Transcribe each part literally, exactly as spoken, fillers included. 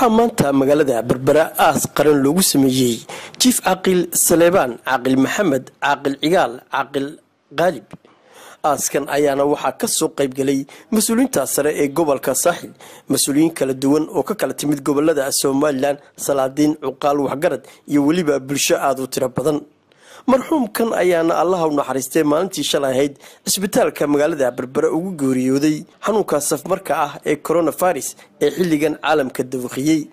waxaa maanta magaalada Berbera aas qaran loogu sameeyay Chief Caaqil Saleebaan Caqil Maxamed Caaqil Cigaal Caaqil Qaalib aaskan ayaana waxaa ka soo qayb galay mas'uuliyiinta sare ee gobolka Saaxil mas'uuliyiin kala duwan oo ka kala timid gobolada Somaliland salaadiin cuqaal waxgarad iyo waliba bulsho aad u tiro badan مرحوم كان أيانا الله ونحرسته مالنتي شلاهيد اسبتال كمجال ده بربرة وجوري ودي هنوكا صف مركعة إيه كورونا فارس إيه اللي جن عالم كدفخيي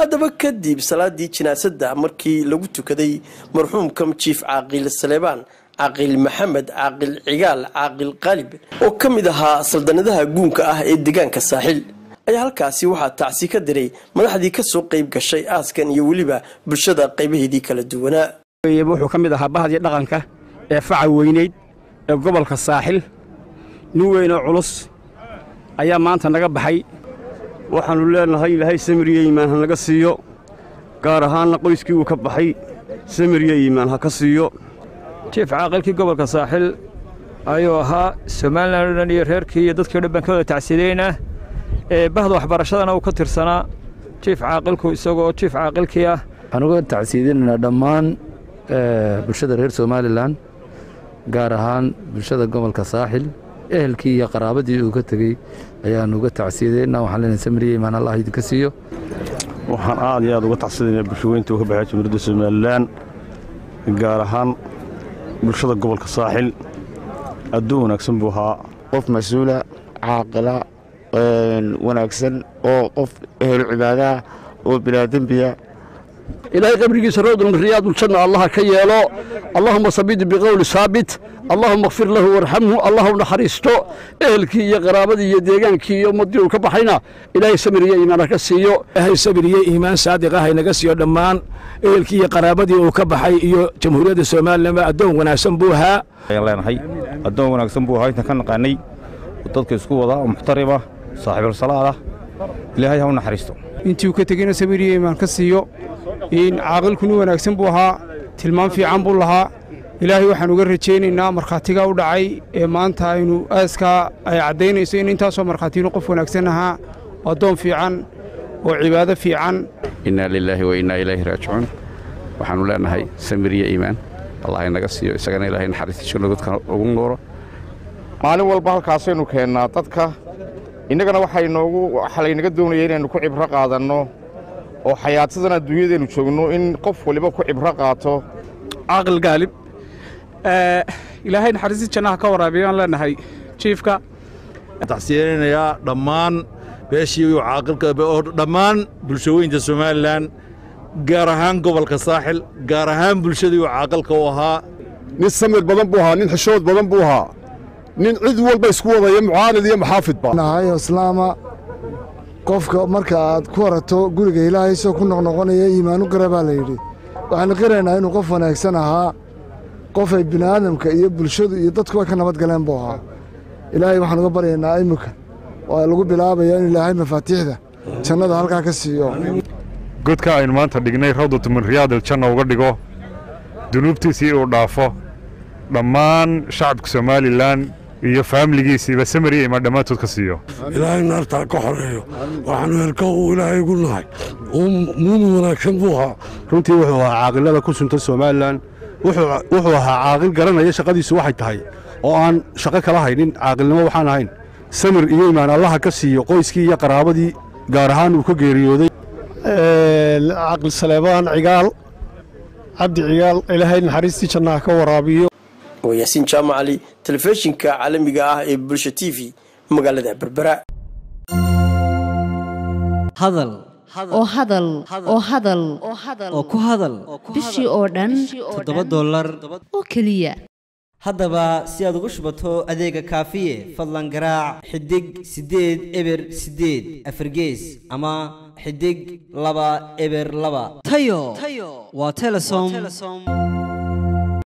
هذا بكدي بصلاة دي تناسد عمركي لوتو كدي مرحوم كم تشيف Caaqil Saleebaan Caqil Maxamed Caaqil Cigaal Caaqil Qaalib وكم إذا صلدنا ده جونك أه إيه دجان كساحل أيها الكاسي واحد تعسي كدري ما حد يكسر قيب كشيء أسكن يوليبه بالشدة قيبه دي كلا دونا يبوحو كميدا هباهد يدغانكا فاعا وينيد قبالكا الساحل نووينو علوس ايا مانتا نغا بحي وحانو لينا هاي لهاي سمرية ايمان نغا سيو قارهان لقويسكي وكبحي سمرية ايمان هكا سيو تيف عاقلكي قبالكا الساحل ايو ها سمالنا لنير هيركي يددكي لبان كودا تعسيدينا بهدو حبارشادنا وكتر سنة تيف عاقلكو اسوغو تيف عاقلكي هنوغا تعسيدينا دمان bulshada reer Somaliland gaar ahaan bulshada gobolka Saaxil ehelkii iyo qaraabadii uu ka tagay ayaan uga tacsiideynaa waxaan leena samriye iman Allah idinka siiyo waxaan aad iyo aad uga tacsiideynaa bulshooyinka uga baxay jumhuuriyadda Somaliland gaar ahaan bulshada gobolka Saaxil adduun wanaagsan buu ahaa qof mas'uula caaqila wanaagsan oo qof ehel cibaada oo bilaadin biya إلى قبرك سرود الرياض والشنة الله كيالو اللهم صبيد بقول ثابت اللهم اغفر له وارحمه اللهم نحرسته أهلك يا قرابتي يا ديجانك يا مديو كبحينا إلى سمرية إيمان كسيو هاي سمرية إيمان صادقة هاي نكسيو دمان أهلك يا قرابتي وكبحي يا جمهورية الصومال لما أدون وناسنبوها الله ينحي أدون وناسنبوها كان قاني وتذكر سكوة محترمة صاحب الصلاة إلهي هون نحرسته أنت وكتجينا سمرية إيمان كسيو إن عاقل كنوا ونأكسن بها تلمان في عم بلها إلهي وحنا جرّتشين إننا مرخاتيجا ودعي إيمان تاينو أسكا عدين يسين إنت أسوا مرخاتين وقف ونأكسنها أدوم في عن وعبادة في عن إن لله وإنا إليه راجعون وحنا لا نهاي سمرية إيمان الله ينقص يسكن إلهي نحرث شلون قد كان أقوله معلوم والبعض كاسين وكنا تذكر إنك أنا وحينو حلين قدوم يين نكون إبرق هذا إنه oo xayaatadana duuyadeenu joogno in qof waliba ku ibra qaato Caaqil Qaalib ee Ilaahay naxariis jannah ka waraabiyo lanahay chiefka tacsiirinaya dhamaan beeshii iyo caaqilka oo dhamaan bulshooyinka Somaliland gaar ahaan gobolka Saaxil gaar ahaan bulshadii caaqilka oo ahaa nin samir badan buu ahaa nin xishood badan buu ahaa nin cid walba isku wadaya mucaanid iyo maxaafid baa nahay islaama qofka marka aad ku warato guriga Ilaahay soo ku noqnoqonaya iimaan u garabaa la yiri waxaan qireenaa inuu qof wanaagsan ahaa qof ay binaadamka iyo bulshada iyo dadku ka nabad galeen buu ahaa Ilaahay waxaan uga baryaynaa imika waa lagu bilaabayaa in Ilaahay mafaatiixda jannada halka ka siiyo godka ay maanta dhignay rawdatu min riyaadil janno uga dhigo dunuubtiisii uu dhaafo dhamaan shacabka Somaliland iyo familgiisiiba samriye ma dhamaantood ka siiyo ilaahay naarta ka xoreeyo waxaan weelkoo ilaahay ugu nahay muuminu wanaagsan buuha runtii wuxuu ahaa caaqilada ku sunta Somaliland wuxuu wuxuu ahaa caaqil garanaya shaqadiisu waxay tahay oo aan shaqo kala haynin caaqilnimo waxaan ahayn samir iyo iimaan Allah ka siiyo qoyskii iyo qaraabadii gaar ahaan uu ka geeriyooday ee Caaqil Saleebaan Cigaal Cabdi Cigaal ilaahay naxariistii jannaha ka waraabiyo وياسين شام علي تلفزيون كعالمي جاه برشا تيفي مقالة بربرة هذل أو هذل أو هذل أو كهذل بشي أوردن تضرب دولار أو كلية هذا با سياد غشبته أديك كافية فلان قراع حدق سديد إبر سديد أفرجيز أما حدق لبا إبر لبا تيو وتلسم